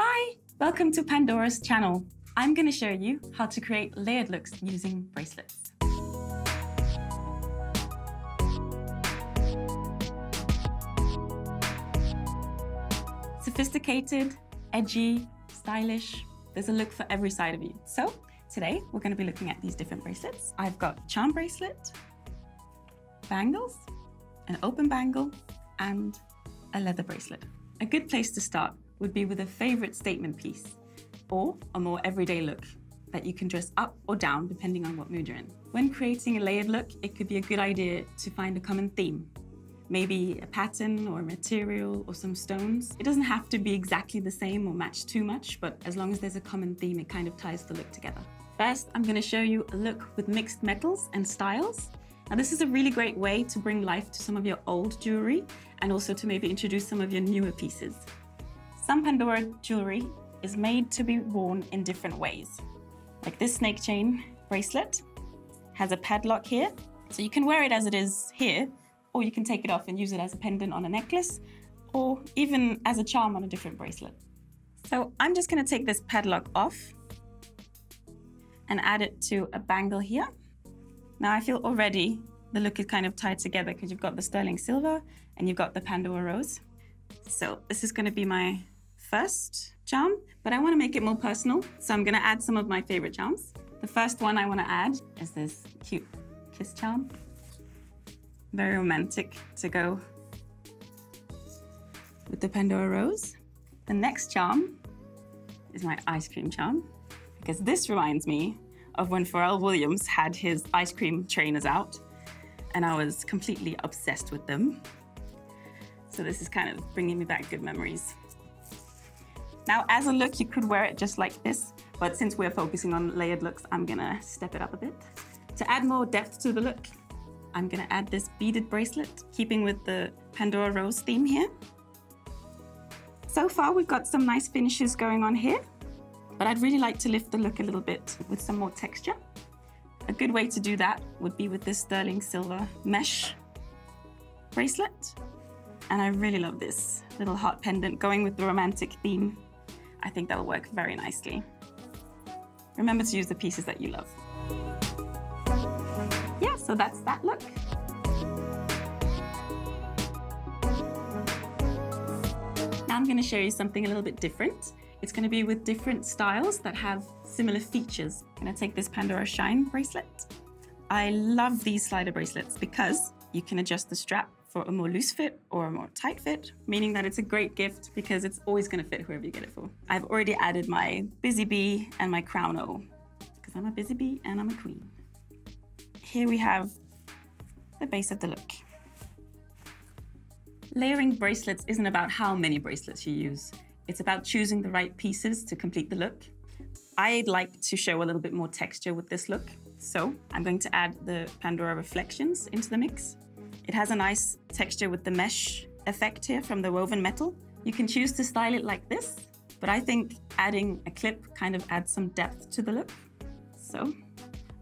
Hi, welcome to Pandora's channel. I'm going to show you how to create layered looks using bracelets. Sophisticated, edgy, stylish, there's a look for every side of you. So today we're going to be looking at these different bracelets. I've got charm bracelet, bangles, an open bangle, and a leather bracelet. A good place to start would be with a favorite statement piece or a more everyday look that you can dress up or down depending on what mood you're in. When creating a layered look, it could be a good idea to find a common theme, maybe a pattern or a material or some stones. It doesn't have to be exactly the same or match too much, but as long as there's a common theme, it kind of ties the look together. First, I'm going to show you a look with mixed metals and styles. Now, this is a really great way to bring life to some of your old jewelry and also to maybe introduce some of your newer pieces. Some Pandora jewelry is made to be worn in different ways. Like this snake chain bracelet has a padlock here, so you can wear it as it is here, or you can take it off and use it as a pendant on a necklace, or even as a charm on a different bracelet. So I'm just going to take this padlock off and add it to a bangle here. Now I feel already the look is kind of tied together because you've got the sterling silver and you've got the Pandora rose. So this is going to be my first charm, but I want to make it more personal, so I'm going to add some of my favorite charms. The first one I want to add is this cute kiss charm. Very romantic to go with the Pandora rose. The next charm is my ice cream charm, because this reminds me of when Pharrell Williams had his ice cream trainers out, and I was completely obsessed with them. So this is kind of bringing me back good memories. Now, as a look, you could wear it just like this, but since we're focusing on layered looks, I'm gonna step it up a bit. To add more depth to the look, I'm gonna add this beaded bracelet, keeping with the Pandora Rose theme here. So far, we've got some nice finishes going on here, but I'd really like to lift the look a little bit with some more texture. A good way to do that would be with this sterling silver mesh bracelet. And I really love this little heart pendant going with the romantic theme. I think that'll work very nicely. Remember to use the pieces that you love. Yeah, so that's that look. Now I'm gonna show you something a little bit different. It's gonna be with different styles that have similar features. I'm gonna take this Pandora Shine bracelet. I love these slider bracelets because you can adjust the strap for a more loose fit or a more tight fit, meaning that it's a great gift because it's always going to fit whoever you get it for. I've already added my busy bee and my crown O, because I'm a busy bee and I'm a queen. Here we have the base of the look. Layering bracelets isn't about how many bracelets you use. It's about choosing the right pieces to complete the look. I'd like to show a little bit more texture with this look, so I'm going to add the Pandora Reflections into the mix. It has a nice texture with the mesh effect here from the woven metal. You can choose to style it like this, but I think adding a clip kind of adds some depth to the look. So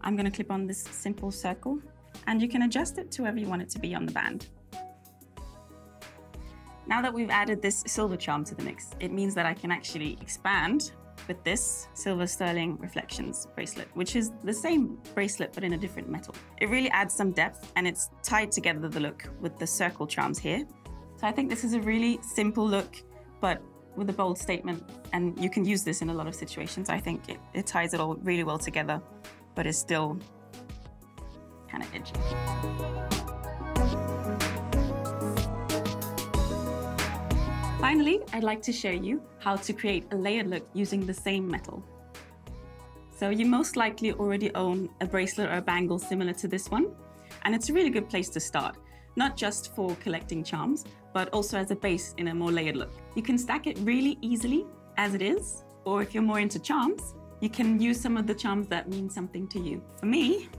I'm going to clip on this simple circle, and you can adjust it to wherever you want it to be on the band. Now that we've added this silver charm to the mix, it means that I can actually expand with this silver sterling reflections bracelet, which is the same bracelet but in a different metal. It really adds some depth, and it's tied together the look with the circle charms here. So I think this is a really simple look, but with a bold statement, and you can use this in a lot of situations. I think it ties it all really well together, but it's still kind of edgy. Finally, I'd like to show you how to create a layered look using the same metal. So you most likely already own a bracelet or a bangle similar to this one, and it's a really good place to start, not just for collecting charms, but also as a base in a more layered look. You can stack it really easily as it is, or if you're more into charms, you can use some of the charms that mean something to you. For me,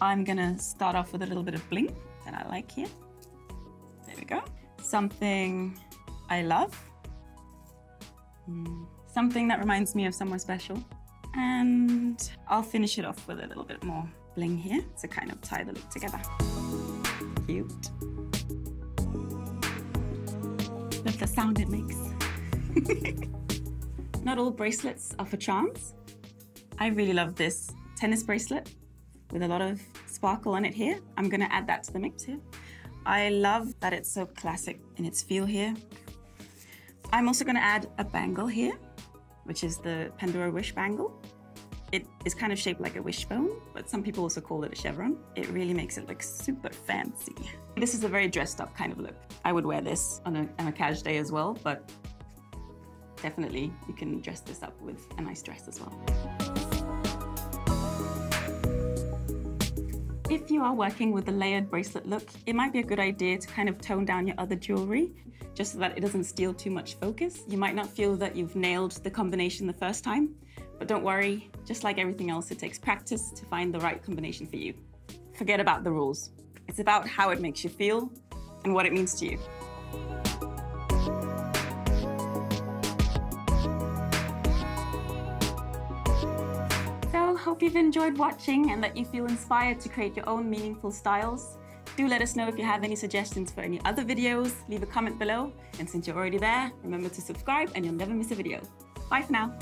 I'm gonna start off with a little bit of bling that I like here. There we go. Something I love, something that reminds me of someone special, and I'll finish it off with a little bit more bling here to kind of tie the look together. Cute. Love the sound it makes. Not all bracelets are for charms. I really love this tennis bracelet with a lot of sparkle on it here. I'm gonna add that to the mix here. I love that it's so classic in its feel here. I'm also gonna add a bangle here, which is the Pandora Wish bangle. It is kind of shaped like a wishbone, but some people also call it a chevron. It really makes it look super fancy. This is a very dressed up kind of look. I would wear this on a cash day as well, but definitely you can dress this up with a nice dress as well. If you are working with a layered bracelet look, it might be a good idea to kind of tone down your other jewelry, just so that it doesn't steal too much focus. You might not feel that you've nailed the combination the first time, but don't worry, just like everything else, it takes practice to find the right combination for you. Forget about the rules. It's about how it makes you feel and what it means to you. Hope you've enjoyed watching and that you feel inspired to create your own meaningful styles. Do let us know if you have any suggestions for any other videos. Leave a comment below, and since you're already there, remember to subscribe and you'll never miss a video. Bye for now.